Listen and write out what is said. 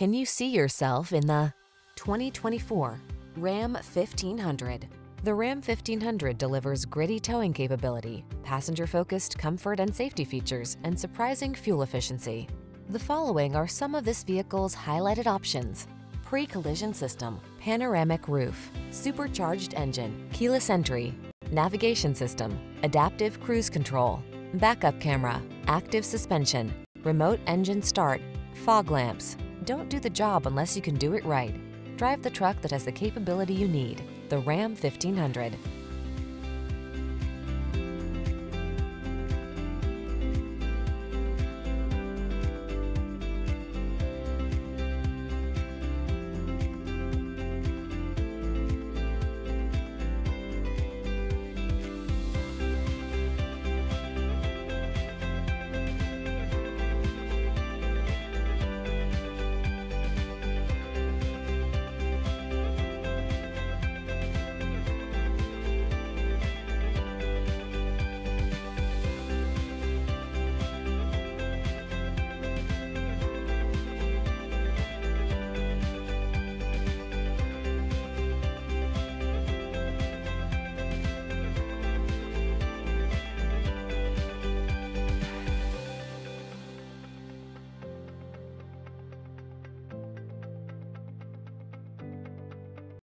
Can you see yourself in the 2024 Ram 1500? The Ram 1500 delivers gritty towing capability, passenger-focused comfort and safety features, and surprising fuel efficiency. The following are some of this vehicle's highlighted options: pre-collision system, panoramic roof, supercharged engine, keyless entry, navigation system, adaptive cruise control, backup camera, active suspension, remote engine start, fog lamps. Don't do the job unless you can do it right. Drive the truck that has the capability you need, the Ram 1500.